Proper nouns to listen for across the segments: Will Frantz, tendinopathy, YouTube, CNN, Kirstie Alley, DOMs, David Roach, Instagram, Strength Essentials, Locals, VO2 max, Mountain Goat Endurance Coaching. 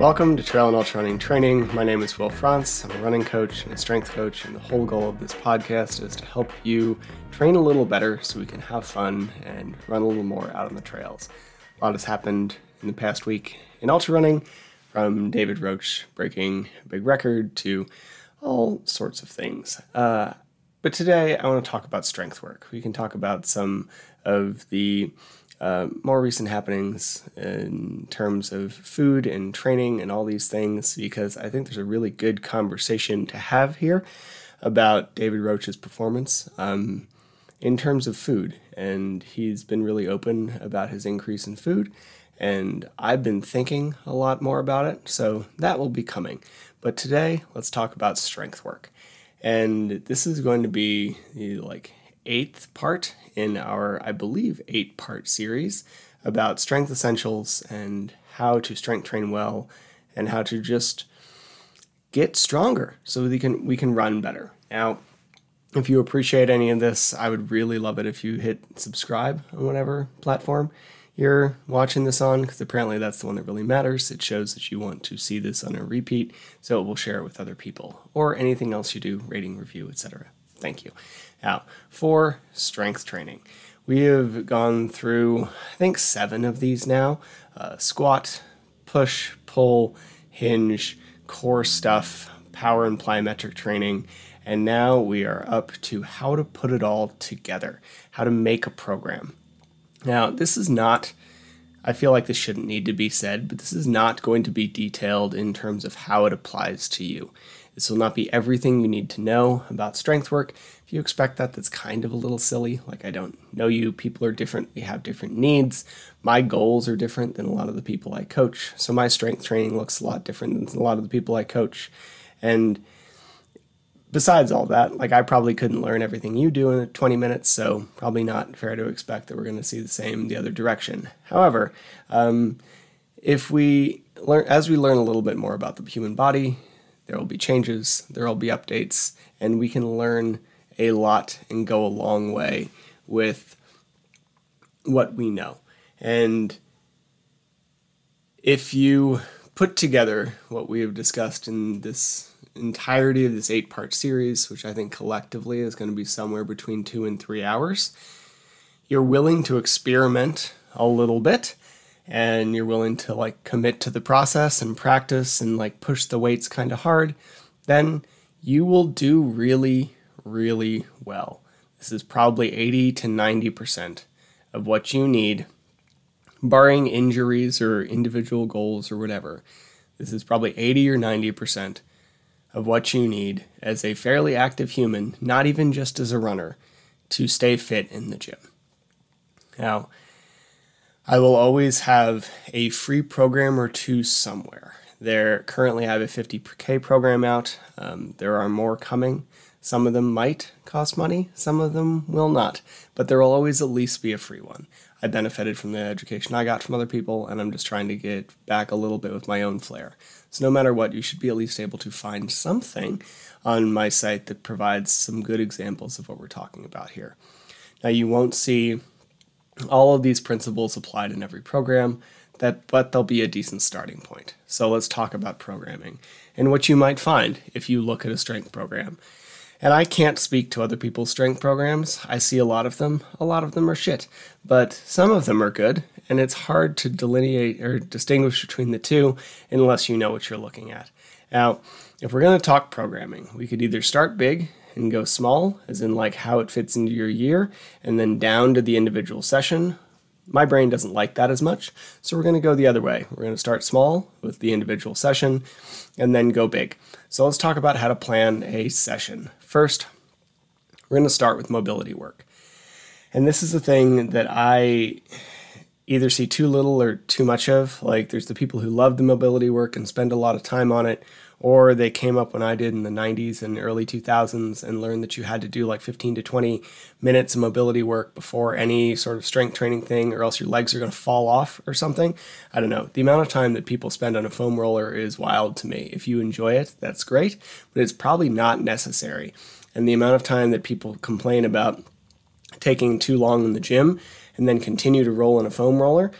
Welcome to Trail and Ultra Running Training. My name is Will Frantz. I'm a running coach and a strength coach, and the whole goal of this podcast is to help you train a little better so we can have fun and run a little more out on the trails. A lot has happened in the past week in ultra running, from David Roach breaking a big record to all sorts of things. But today I want to talk about strength work. We can talk about some of the more recent happenings in terms of food and training and all these things, because I think there's a really good conversation to have here about David Roach's performance in terms of food. And he's been really open about his increase in food, and I've been thinking a lot more about it, so that will be coming. But today, let's talk about strength work. And this is going to be the, like, 8th part in our, I believe, 8-part series about Strength Essentials and how to strength train well and how to just get stronger so we can run better. Now, if you appreciate any of this, I would really love it if you hit subscribe on whatever platform you're watching this on, because apparently that's the one that really matters. It shows that you want to see this on a repeat, so it will share it with other people, or anything else you do, rating, review, etc. Thank you. Now, for strength training, we have gone through, I think, 7 of these now. Squat, push, pull, hinge, core stuff, power and plyometric training, and now we are up to how to put it all together, how to make a program. Now, this is not, I feel like this shouldn't need to be said, but this is not going to be detailed in terms of how it applies to you. This will not be everything you need to know about strength work. If you expect that, that's kind of a little silly. Like, I don't know you. People are different. We have different needs. My goals are different than a lot of the people I coach. So my strength training looks a lot different than a lot of the people I coach. And besides all that, like, I probably couldn't learn everything you do in 20 minutes, so probably not fair to expect that we're going to see the same the other direction. However, as we learn a little bit more about the human body, there will be changes, there will be updates, and we can learn a lot and go a long way with what we know. And if you put together what we have discussed in this entirety of this 8-part series, which I think collectively is going to be somewhere between 2 and 3 hours, you're willing to experiment a little bit, and you're willing to, like, commit to the process and practice and, like, push the weights kind of hard, then you will do really, really well. This is probably 80 to 90% of what you need, barring injuries or individual goals or whatever. This is probably 80 or 90% of what you need as a fairly active human, not even just as a runner, to stay fit in the gym. Now, I will always have a free program or two somewhere. Currently I have a 50K program out. There are more coming. Some of them might cost money, some of them will not, but there will always at least be a free one. I benefited from the education I got from other people, and I'm just trying to get back a little bit with my own flair. So no matter what, you should be at least able to find something on my site that provides some good examples of what we're talking about here. Now, you won't see all of these principles applied in every program, but they'll be a decent starting point. So let's talk about programming and what you might find if you look at a strength program. And I can't speak to other people's strength programs. I see a lot of them. A lot of them are shit, but some of them are good, and it's hard to delineate or distinguish between the two unless you know what you're looking at. Now, if we're going to talk programming, we could either start big and go small, as in, like, how it fits into your year, and then down to the individual session. My brain doesn't like that as much, so we're going to go the other way. We're going to start small with the individual session and then go big. So let's talk about how to plan a session. First, we're going to start with mobility work. And this is the thing that I either see too little or too much of. Like, there's the people who love the mobility work and spend a lot of time on it, or they came up when I did in the 90s and early 2000s and learned that you had to do like 15 to 20 minutes of mobility work before any sort of strength training thing, or else your legs are going to fall off or something. I don't know. The amount of time that people spend on a foam roller is wild to me. If you enjoy it, that's great, but it's probably not necessary. And the amount of time that people complain about taking too long in the gym and then continue to roll in a foam roller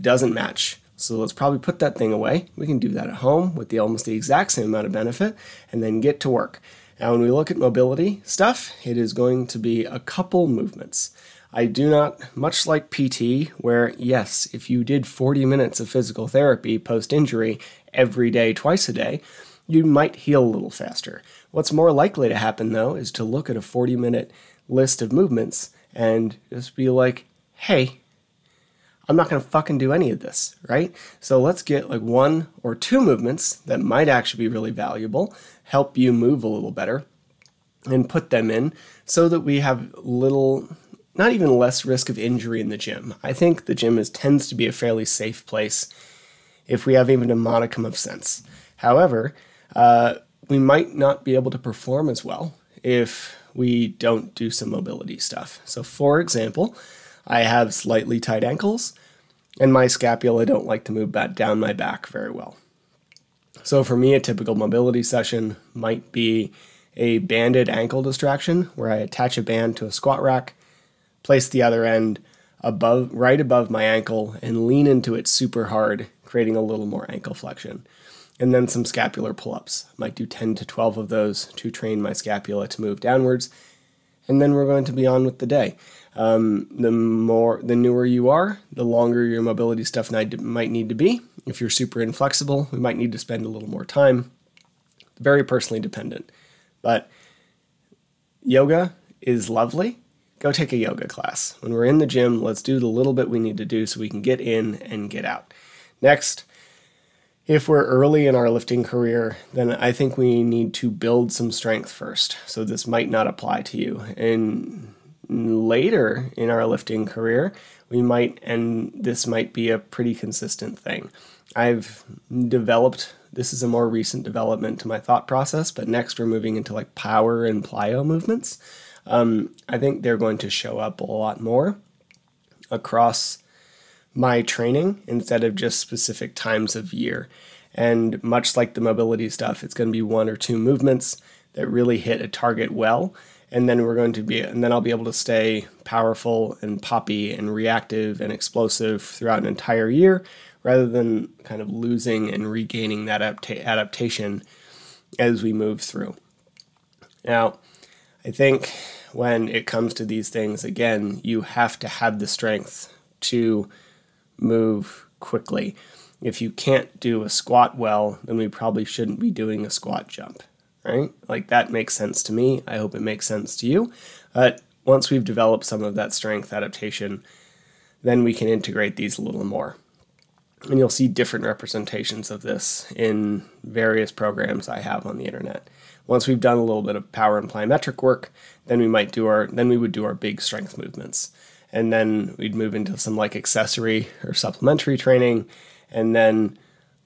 doesn't match. So let's probably put that thing away. We can do that at home with the almost the exact same amount of benefit and then get to work. Now, when we look at mobility stuff, it is going to be a couple movements. I do not, much like PT, where yes, if you did 40 minutes of physical therapy post-injury every day, twice a day, you might heal a little faster. What's more likely to happen, though, is to look at a 40-minute list of movements and just be like, hey, I'm not going to fucking do any of this, right? So let's get like 1 or 2 movements that might actually be really valuable, help you move a little better, and put them in so that we have little, not even less risk of injury in the gym. I think the gym tends to be a fairly safe place if we have even a modicum of sense. However, we might not be able to perform as well if we don't do some mobility stuff. So for example, I have slightly tight ankles, and my scapula don't like to move back down my back very well. So for me, a typical mobility session might be a banded ankle distraction, where I attach a band to a squat rack, place the other end above, right above my ankle, and lean into it super hard, creating a little more ankle flexion. And then some scapular pull-ups. I might do 10 to 12 of those to train my scapula to move downwards, and then we're going to be on with the day. The newer you are, the longer your mobility stuff might need to be. If you're super inflexible, we might need to spend a little more time. Very personally dependent. But yoga is lovely. Go take a yoga class. When we're in the gym, let's do the little bit we need to do so we can get in and get out. Next, if we're early in our lifting career, then I think we need to build some strength first. So this might not apply to you. And later in our lifting career, we might, and this might be a pretty consistent thing. I've developed, this is a more recent development to my thought process, but next we're moving into like power and plyo movements. I think they're going to show up a lot more across my training instead of just specific times of year. And much like the mobility stuff, it's going to be 1 or 2 movements that really hit a target well. And then I'll be able to stay powerful and poppy and reactive and explosive throughout an entire year, rather than kind of losing and regaining that adaptation as we move through. Now, I think when it comes to these things, again, you have to have the strength to move quickly. If you can't do a squat well, then we probably shouldn't be doing a squat jump. Right? Like that makes sense to me. I hope it makes sense to you. But once we've developed some of that strength adaptation, then we can integrate these a little more. And you'll see different representations of this in various programs I have on the internet. Once we've done a little bit of power and plyometric work, then we would do our big strength movements. And then we'd move into some like accessory or supplementary training, and then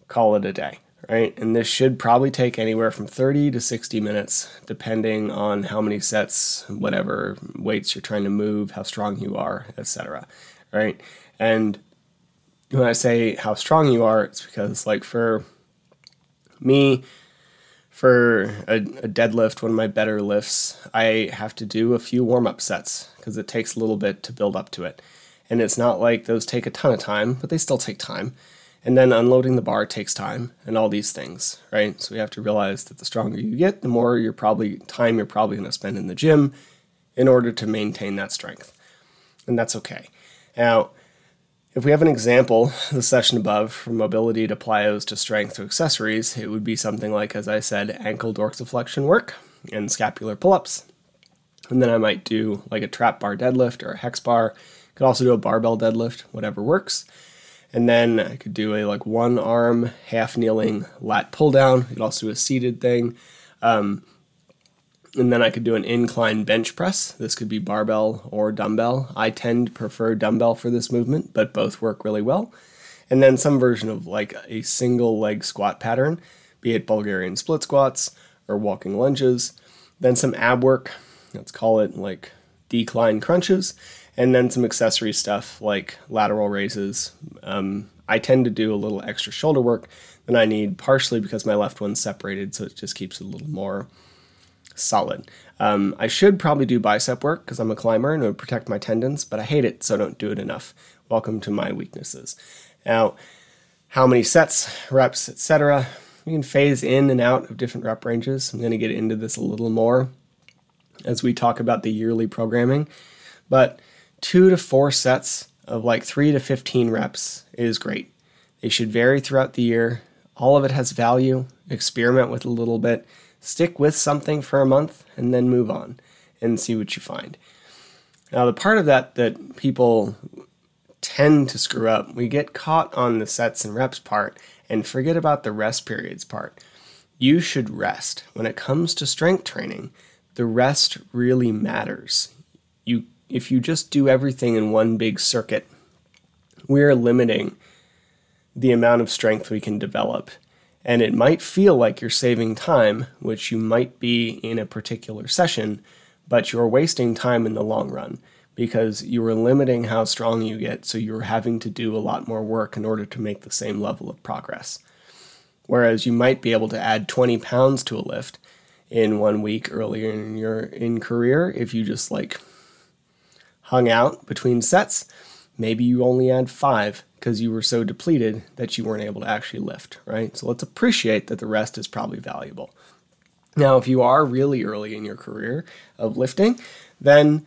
call it a day. Right? And this should probably take anywhere from 30 to 60 minutes, depending on how many sets, whatever weights you're trying to move, how strong you are, etc. Right? And when I say how strong you are, it's because like for me, for a deadlift, one of my better lifts, I have to do a few warm-up sets because it takes a little bit to build up to it. And it's not like those take a ton of time, but they still take time. And then unloading the bar takes time and all these things, right? So we have to realize that the stronger you get, the more time you're probably going to spend in the gym in order to maintain that strength. And that's okay. Now, if we have an example, the session above, from mobility to plyos to strength to accessories, it would be something like, as I said, ankle dorsiflexion work and scapular pull-ups. And then I might do like a trap bar deadlift or a hex bar. Could also do a barbell deadlift, whatever works. And then I could do a like one arm, half kneeling lat pull down. I could also do a seated thing. And then I could do an incline bench press. This could be barbell or dumbbell. I tend to prefer dumbbell for this movement, but both work really well. And then some version of like a single leg squat pattern, be it Bulgarian split squats or walking lunges. Then some ab work, let's call it like decline crunches. And then some accessory stuff like lateral raises. I tend to do a little extra shoulder work than I need, partially because my left one's separated, so it just keeps it a little more solid. I should probably do bicep work because I'm a climber and it would protect my tendons, but I hate it, so I don't do it enough. Welcome to my weaknesses. Now, how many sets, reps, etc. We can phase in and out of different rep ranges. I'm going to get into this a little more as we talk about the yearly programming, but 2 to 4 sets of like 3 to 15 reps is great. They should vary throughout the year. All of it has value. Experiment with a little bit. Stick with something for a month and then move on and see what you find. Now, the part of that people tend to screw up, we get caught on the sets and reps part and forget about the rest periods part. You should rest. When it comes to strength training, the rest really matters. If you just do everything in one big circuit, we're limiting the amount of strength we can develop. And it might feel like you're saving time, which you might be in a particular session, but you're wasting time in the long run because you are limiting how strong you get, so you're having to do a lot more work in order to make the same level of progress. Whereas you might be able to add 20 pounds to a lift in 1 week earlier in your career if you just like hung out between sets. Maybe you only add 5 because you were so depleted that you weren't able to actually lift, right? So let's appreciate that the rest is probably valuable. Now, if you are really early in your career of lifting, then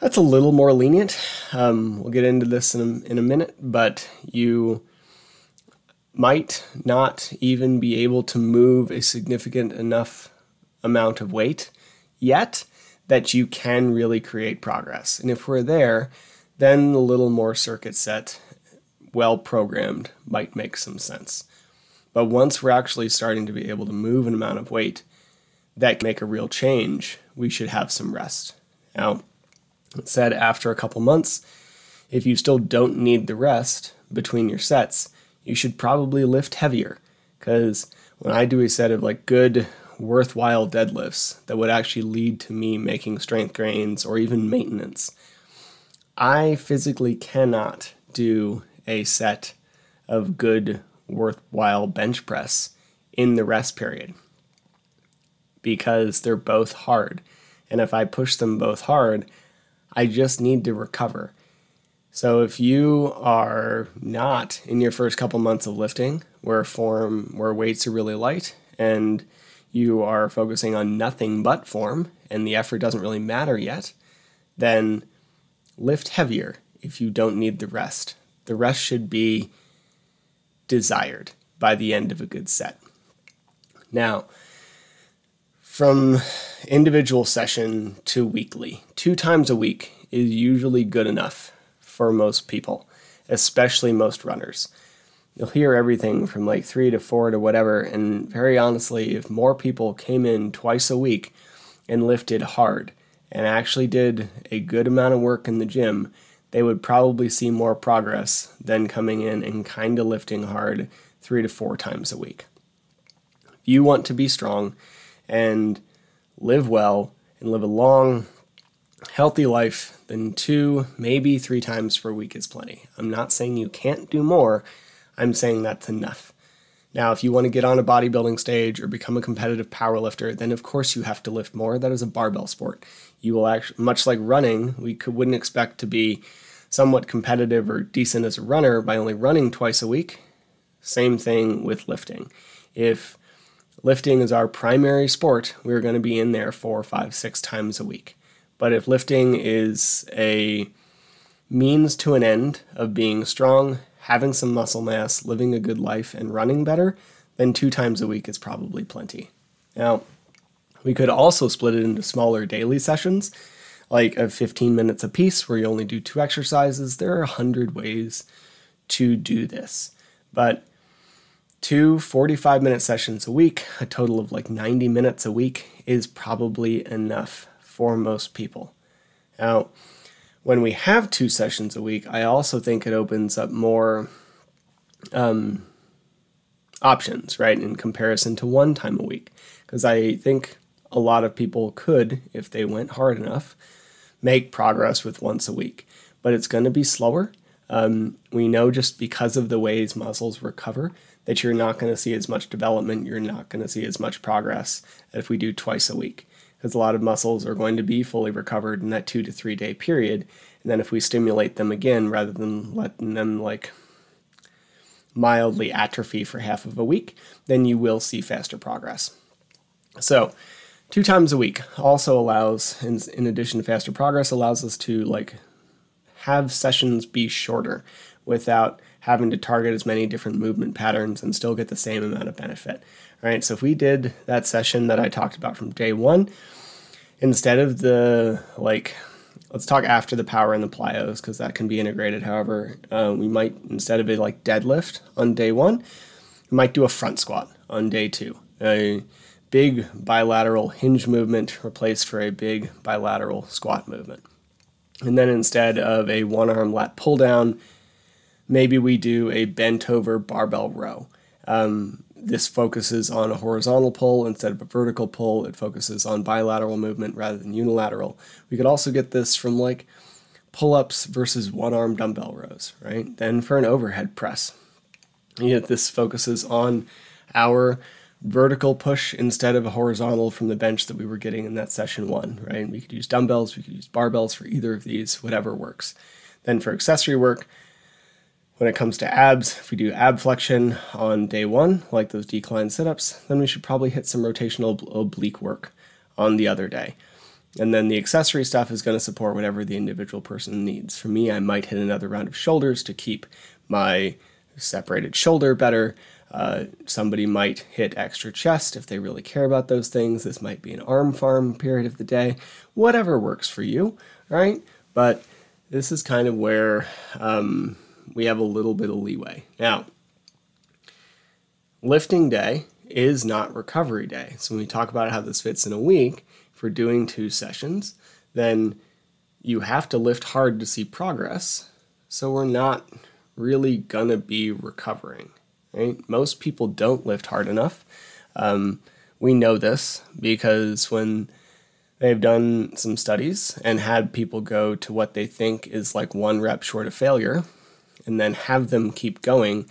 that's a little more lenient. We'll get into this in a minute, but you might not even be able to move a significant enough amount of weight yet that you can really create progress. And if we're there, then the little more circuit set, well programmed, might make some sense. But once we're actually starting to be able to move an amount of weight that can make a real change, we should have some rest. Now, it said after a couple months, if you still don't need the rest between your sets, you should probably lift heavier. Because when I do a set of like good, worthwhile deadlifts that would actually lead to me making strength gains or even maintenance, I physically cannot do a set of good, worthwhile bench press in the rest period because they're both hard. And if I push them both hard, I just need to recover. So if you are not in your first couple months of lifting where weights are really light and you are focusing on nothing but form and the effort doesn't really matter yet, then lift heavier if you don't need the rest. The rest should be desired by the end of a good set. Now, from individual session to weekly, 2 times a week is usually good enough for most people, especially most runners. You'll hear everything from like 3 to 4 to whatever, and very honestly, if more people came in 2x a week and lifted hard and actually did a good amount of work in the gym, they would probably see more progress than coming in and kind of lifting hard 3 to 4 times a week. If you want to be strong and live well and live a long, healthy life, then 2, maybe 3 times per week is plenty. I'm not saying you can't do more. I'm saying that's enough. Now, if you want to get on a bodybuilding stage or become a competitive powerlifter, then of course you have to lift more. That is a barbell sport. You will actually, much like running, wouldn't expect to be somewhat competitive or decent as a runner by only running 2x a week. Same thing with lifting. If lifting is our primary sport, we're going to be in there 4, 5, 6 times a week. But if lifting is a means to an end of being strong, having some muscle mass, living a good life, and running better, then 2 times a week is probably plenty. Now, we could also split it into smaller daily sessions, like of 15 minutes apiece, where you only do 2 exercises. There are 100 ways to do this, but 2 45-minute sessions a week, a total of like 90 minutes a week, is probably enough for most people. Now, when we have 2 sessions a week, I also think it opens up more options, right, in comparison to 1 time a week. Because I think a lot of people could, if they went hard enough, make progress with 1x a week. But it's going to be slower. We know just because of the ways muscles recover that you're not going to see as much development, you're not going to see as much progress if we do 2x a week. Because a lot of muscles are going to be fully recovered in that 2 to 3 day period. And then if we stimulate them again, rather than letting them like mildly atrophy for half of a week, then you will see faster progress. So 2 times a week also allows, in addition to faster progress, allows us to have sessions be shorter without having to target as many different movement patterns and still get the same amount of benefit. All right, so if we did that session that I talked about from day one, instead of the, let's talk after the power and the plyos, because that can be integrated. However, we might, instead of a deadlift on day one, we might do a front squat on day two. A big bilateral hinge movement replaced for a big bilateral squat movement. And then instead of a one-arm lat pull down, maybe we do a bent over barbell row. This focuses on a horizontal pull instead of a vertical pull. It focuses on bilateral movement rather than unilateral. We could also get this from pull-ups versus one-arm dumbbell rows, right? Then for an overhead press, this focuses on our vertical push instead of a horizontal from the bench that we were getting in that session one, right? We could use dumbbells, we could use barbells for either of these, whatever works. Then for accessory work, when it comes to abs, if we do ab flexion on day one, like those decline sit-ups, then we should probably hit some rotational oblique work on the other day. And then the accessory stuff is going to support whatever the individual person needs. For me, I might hit another round of shoulders to keep my separated shoulder better. Somebody might hit extra chest if they really care about those things. This might be an arm farm period of the day. Whatever works for you, right? But this is kind of where we have a little bit of leeway. Now, lifting day is not recovery day. So when we talk about how this fits in a week, if we're doing 2 sessions, then you have to lift hard to see progress. So we're not really gonna be recovering. Right? Most people don't lift hard enough. We know this because when they've done some studies and had people go to what they think is 1 rep short of failure and then have them keep going,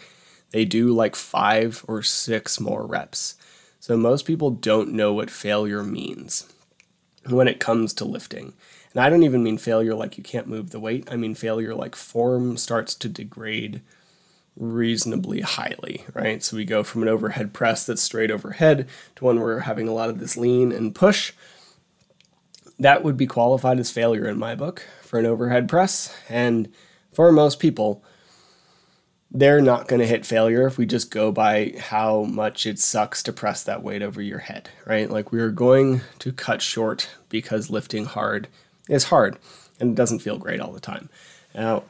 they do 5 or 6 more reps. So most people don't know what failure means when it comes to lifting. And I don't even mean failure like you can't move the weight. I mean failure like form starts to degrade reasonably highly, right? So we go from an overhead press that's straight overhead to one where we're having a lot of this lean and push. That would be qualified as failure in my book for an overhead press. And for most people, they're not going to hit failure if we just go by how much it sucks to press that weight over your head, right? We are going to cut short because lifting hard is hard and it doesn't feel great all the time. Now,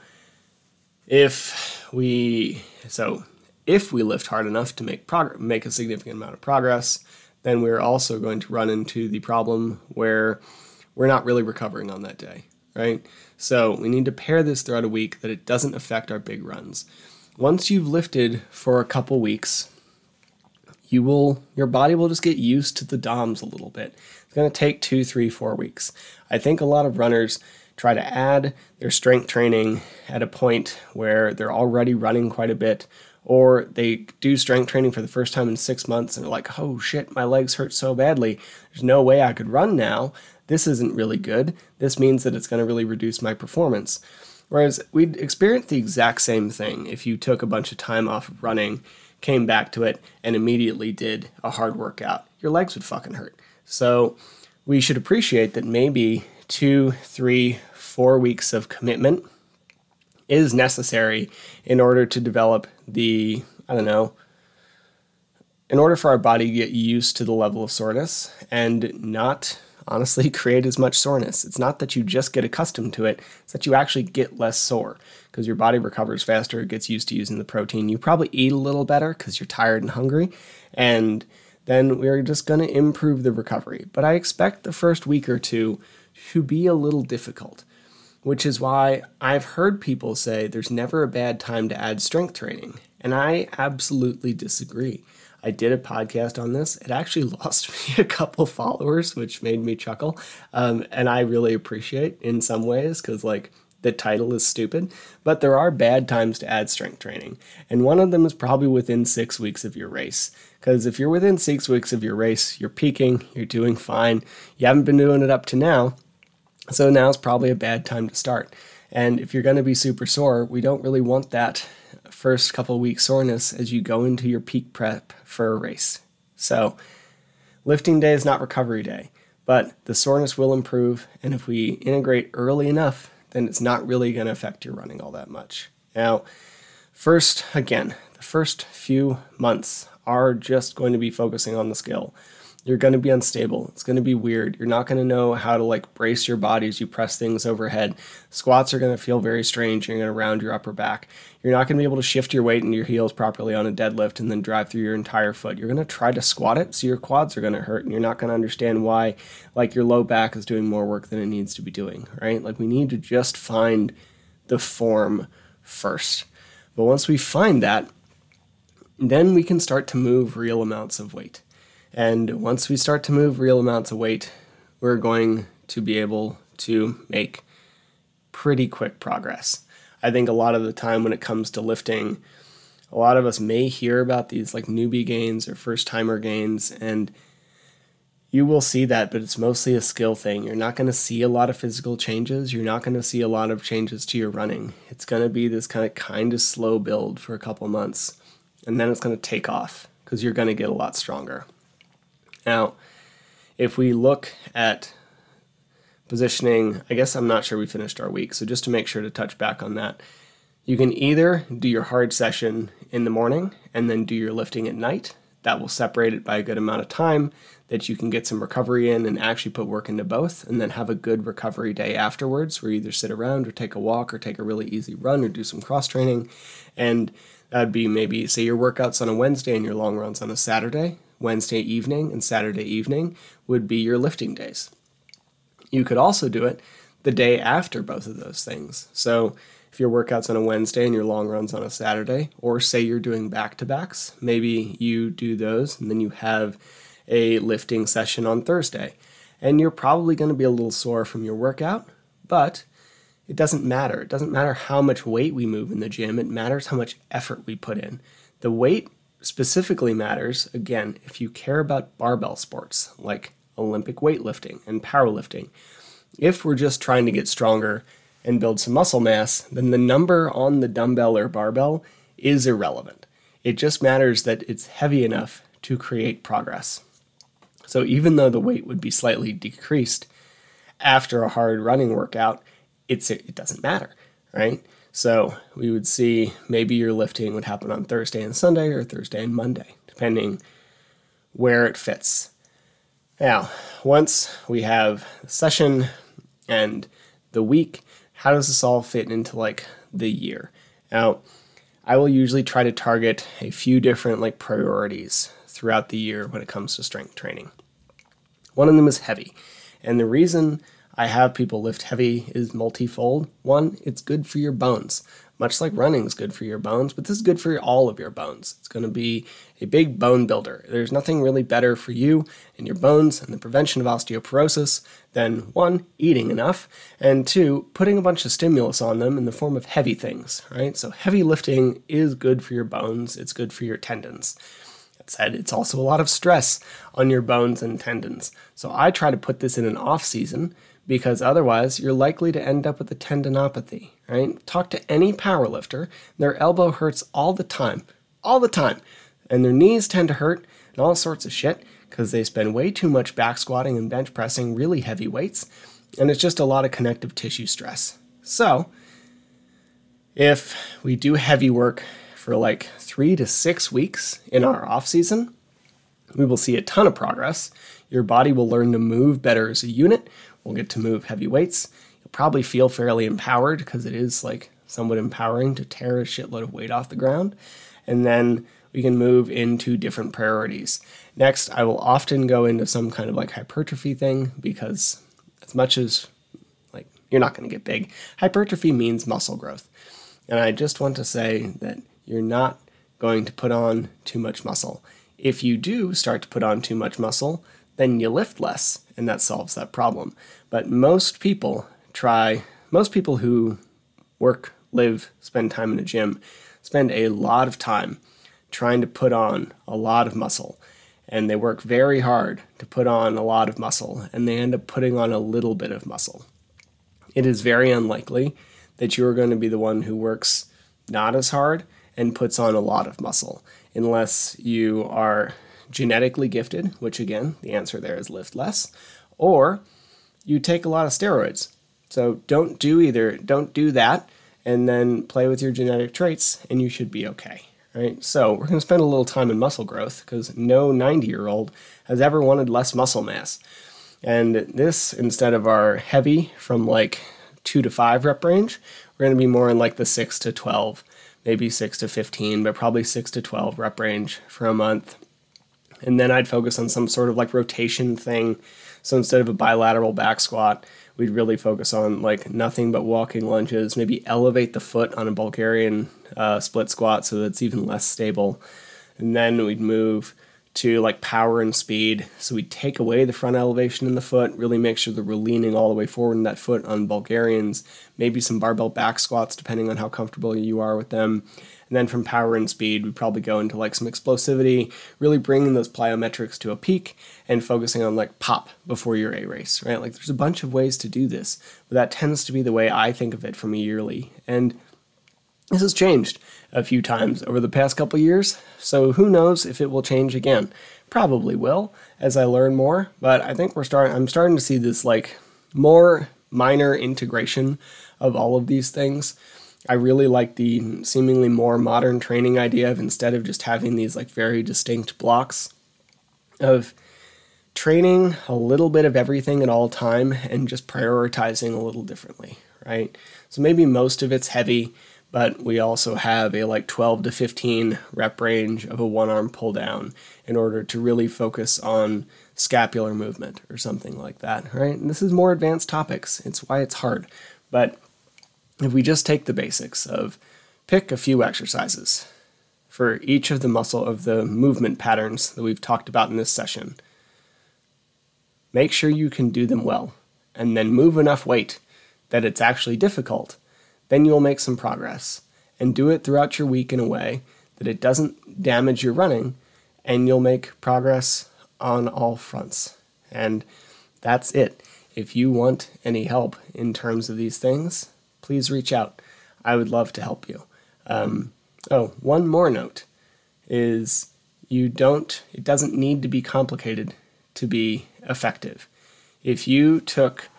if we lift hard enough to make a significant amount of progress, then we're also going to run into the problem where we're not really recovering on that day, right? So we need to pair this throughout a week that it doesn't affect our big runs. Once you've lifted for a couple weeks, your body will just get used to the DOMs a little bit. It's going to take 2, 3, 4 weeks. I think a lot of runners try to add their strength training at a point where they're already running quite a bit, or they do strength training for the first time in 6 months and they're like, oh shit, my legs hurt so badly. There's no way I could run now. This isn't really good. This means that it's going to really reduce my performance. Whereas we'd experience the exact same thing if you took a bunch of time off of running, came back to it, and immediately did a hard workout. Your legs would fucking hurt. So we should appreciate that maybe 2, 3, 4 weeks of commitment is necessary in order to develop the, in order for our body to get used to the level of soreness and not, honestly, create as much soreness. It's not that you just get accustomed to it, it's that you actually get less sore because your body recovers faster, it gets used to using the protein. You probably eat a little better because you're tired and hungry, and then we're just going to improve the recovery. But I expect the first week or two to be a little difficult, which is why I've heard people say there's never a bad time to add strength training. And I absolutely disagree. I did a podcast on this. It actually lost me a couple followers, which made me chuckle. And I really appreciate in some ways because the title is stupid, but there are bad times to add strength training. And one of them is probably within 6 weeks of your race. Because if you're within 6 weeks of your race, you're peaking, you're doing fine. You haven't been doing it up to now. So now's probably a bad time to start. And if you're going to be super sore, we don't really want that first couple week soreness as you go into your peak prep for a race. So lifting day is not recovery day, but the soreness will improve, and if we integrate early enough, then it's not really going to affect your running all that much. Now, the first few months are just going to be focusing on the skill. You're going to be unstable. It's going to be weird. You're not going to know how to like brace your body as you press things overhead. Squats are going to feel very strange. You're going to round your upper back. You're not going to be able to shift your weight and your heels properly on a deadlift and then drive through your entire foot. You're going to try to squat it, so your quads are going to hurt, and you're not going to understand why like your low back is doing more work than it needs to be doing, right? Like we need to just find the form first. But once we find that, then we can start to move real amounts of weight. And once we start to move real amounts of weight, we're going to be able to make pretty quick progress. I think a lot of the time when it comes to lifting, a lot of us may hear about these like newbie gains or first-timer gains, and you will see that, but it's mostly a skill thing. You're not going to see a lot of physical changes. You're not going to see a lot of changes to your running. It's going to be this kind of slow build for a couple months, and then it's going to take off because you're going to get a lot stronger. Now, if we look at positioning, I guess I'm not sure we finished our week, so just to make sure to touch back on that, you can either do your hard session in the morning and then do your lifting at night. That will separate it by a good amount of time that you can get some recovery in and actually put work into both, and then have a good recovery day afterwards where you either sit around or take a walk or take a really easy run or do some cross training. And that'd be maybe, say, your workouts on a Wednesday and your long runs on a Saturday. Wednesday evening and Saturday evening would be your lifting days. You could also do it the day after both of those things. So if your workout's on a Wednesday and your long run's on a Saturday, or say you're doing back-to-backs, maybe you do those and then you have a lifting session on Thursday. And you're probably going to be a little sore from your workout, but it doesn't matter. It doesn't matter how much weight we move in the gym. It matters how much effort we put in. The weight specifically matters, again, if you care about barbell sports like Olympic weightlifting and powerlifting. If we're just trying to get stronger and build some muscle mass, then the number on the dumbbell or barbell is irrelevant. It just matters that it's heavy enough to create progress. So even though the weight would be slightly decreased after a hard running workout, it doesn't matter, right? So we would see maybe your lifting would happen on Thursday and Sunday or Thursday and Monday, depending where it fits. Now, once we have the session and the week, how does this all fit into like the year? Now, I will usually try to target a few different like priorities throughout the year when it comes to strength training. One of them is heavy. And the reason I have people lift heavy is multifold. One, it's good for your bones, much like running is good for your bones, but this is good for all of your bones. It's going to be a big bone builder. There's nothing really better for you and your bones and the prevention of osteoporosis than, one, eating enough, and two, putting a bunch of stimulus on them in the form of heavy things, right? So heavy lifting is good for your bones. It's good for your tendons. That said, it's also a lot of stress on your bones and tendons. So I try to put this in an off season, because otherwise you're likely to end up with a tendinopathy, right? Talk to any power lifter, their elbow hurts all the time. And their knees tend to hurt and all sorts of shit because they spend way too much back squatting and bench pressing really heavy weights. And it's just a lot of connective tissue stress. So if we do heavy work for like 3 to 6 weeks in our off season, we will see a ton of progress. Your body will learn to move better as a unit. We'll get to move heavy weights. You'll probably feel fairly empowered because it is like somewhat empowering to tear a shitload of weight off the ground. And then we can move into different priorities. Next, I will often go into some kind of like hypertrophy thing because as much as like you're not going to get big, hypertrophy means muscle growth. And I just want to say that you're not going to put on too much muscle. If you do start to put on too much muscle, then you lift less, and that solves that problem. But most people who work, live, spend time in a gym, spend a lot of time trying to put on a lot of muscle, and they work very hard to put on a lot of muscle, and they end up putting on a little bit of muscle. It is very unlikely that you're going to be the one who works not as hard and puts on a lot of muscle, unless you are genetically gifted, which again, the answer there is lift less, or you take a lot of steroids. So don't do either. Don't do that and then play with your genetic traits and you should be okay. Right? So we're going to spend a little time in muscle growth because no 90-year-old has ever wanted less muscle mass. And this, instead of our heavy from like 2 to 5 rep range, we're going to be more in like the 6 to 12, maybe 6 to 15, but probably 6 to 12 rep range for a month. And then I'd focus on some sort of like rotation thing. So instead of a bilateral back squat, we'd really focus on like nothing but walking lunges, maybe elevate the foot on a Bulgarian split squat so that it's even less stable. And then we'd move to like power and speed. So we take away the front elevation in the foot, really make sure that we're leaning all the way forward in that foot on Bulgarians, maybe some barbell back squats, depending on how comfortable you are with them. And then from power and speed, we probably go into like some explosivity, really bringing those plyometrics to a peak and focusing on like pop before your A race, right? Like there's a bunch of ways to do this, but that tends to be the way I think of it from a yearly. And this has changed a few times over the past couple years, so who knows if it will change again. Probably will as I learn more, but I think I'm starting to see this like more minor integration of all of these things. I really like the seemingly more modern training idea of, instead of just having these like very distinct blocks, of training a little bit of everything at all time and just prioritizing a little differently, right? So maybe most of it's heavy, but we also have a like 12 to 15 rep range of a one-arm pull down in order to really focus on scapular movement or something like that, right? And this is more advanced topics. It's why it's hard. But if we just take the basics of pick a few exercises for each of the muscle of the movement patterns that we've talked about in this session, make sure you can do them well, and then move enough weight that it's actually difficult, then you'll make some progress, and do it throughout your week in a way that it doesn't damage your running, and you'll make progress on all fronts. And that's it. If you want any help in terms of these things, please reach out. I would love to help you. One more note is it doesn't need to be complicated to be effective. If you took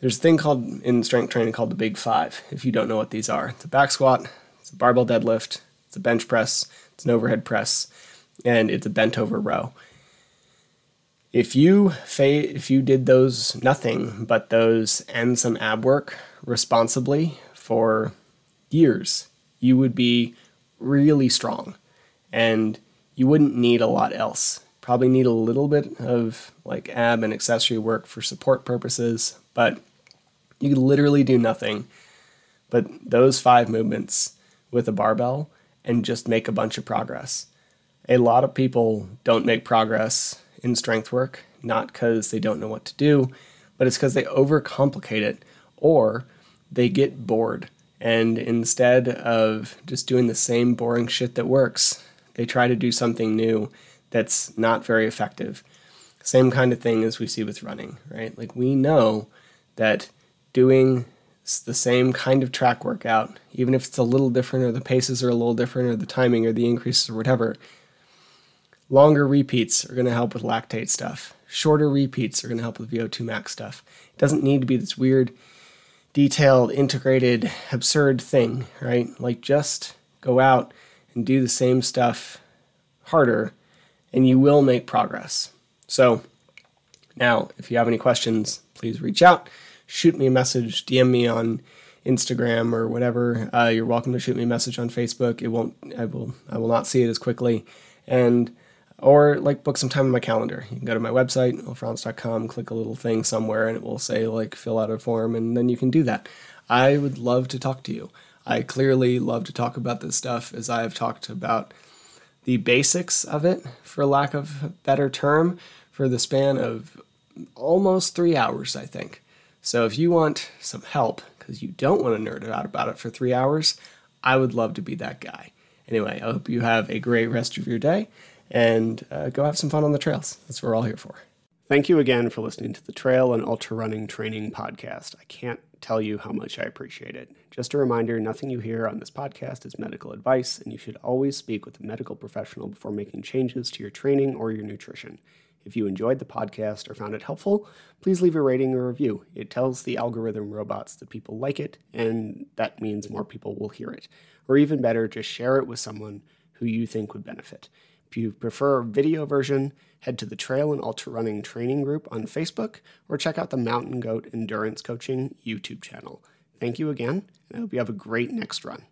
There's a thing called in strength training called the Big Five, if you don't know what these are. It's a back squat, it's a barbell deadlift, it's a bench press, it's an overhead press, and it's a bent over row. If you did those, nothing but those and some ab work responsibly for years, you would be really strong and you wouldn't need a lot else. Probably need a little bit of like ab and accessory work for support purposes, but you could literally do nothing but those 5 movements with a barbell and just make a bunch of progress. A lot of people don't make progress in strength work, not because they don't know what to do, but it's because they overcomplicate it or they get bored. And instead of just doing the same boring shit that works, they try to do something new that's not very effective. Same kind of thing as we see with running, right? Like we know that doing the same kind of track workout, even if it's a little different or the paces are a little different or the timing or the increases or whatever, longer repeats are going to help with lactate stuff. Shorter repeats are going to help with VO2 max stuff. It doesn't need to be this weird, detailed, integrated, absurd thing, right? Like just go out and do the same stuff harder and you will make progress. So now, if you have any questions, please reach out, shoot me a message, DM me on Instagram or whatever. You're welcome to shoot me a message on Facebook. I will not see it as quickly, or like book some time in my calendar. You can go to my website, willfrantz.com, click a little thing somewhere, and it will say like fill out a form, and then you can do that. I would love to talk to you. I clearly love to talk about this stuff, as I have talked about the basics of it, for lack of a better term, for the span of almost 3 hours, I think. So if you want some help, because you don't want to nerd out about it for 3 hours, I would love to be that guy. Anyway, I hope you have a great rest of your day, and go have some fun on the trails. That's what we're all here for. Thank you again for listening to the Trail and Ultra Running Training Podcast. I can't tell you how much I appreciate it. Just a reminder, nothing you hear on this podcast is medical advice, and you should always speak with a medical professional before making changes to your training or your nutrition. If you enjoyed the podcast or found it helpful, please leave a rating or review. It tells the algorithm robots that people like it, and that means more people will hear it. Or even better, just share it with someone who you think would benefit. If you prefer a video version, head to the Trail and Ultra Running Training Group on Facebook, or check out the Mountain Goat Endurance Coaching YouTube channel. Thank you again, and I hope you have a great next run.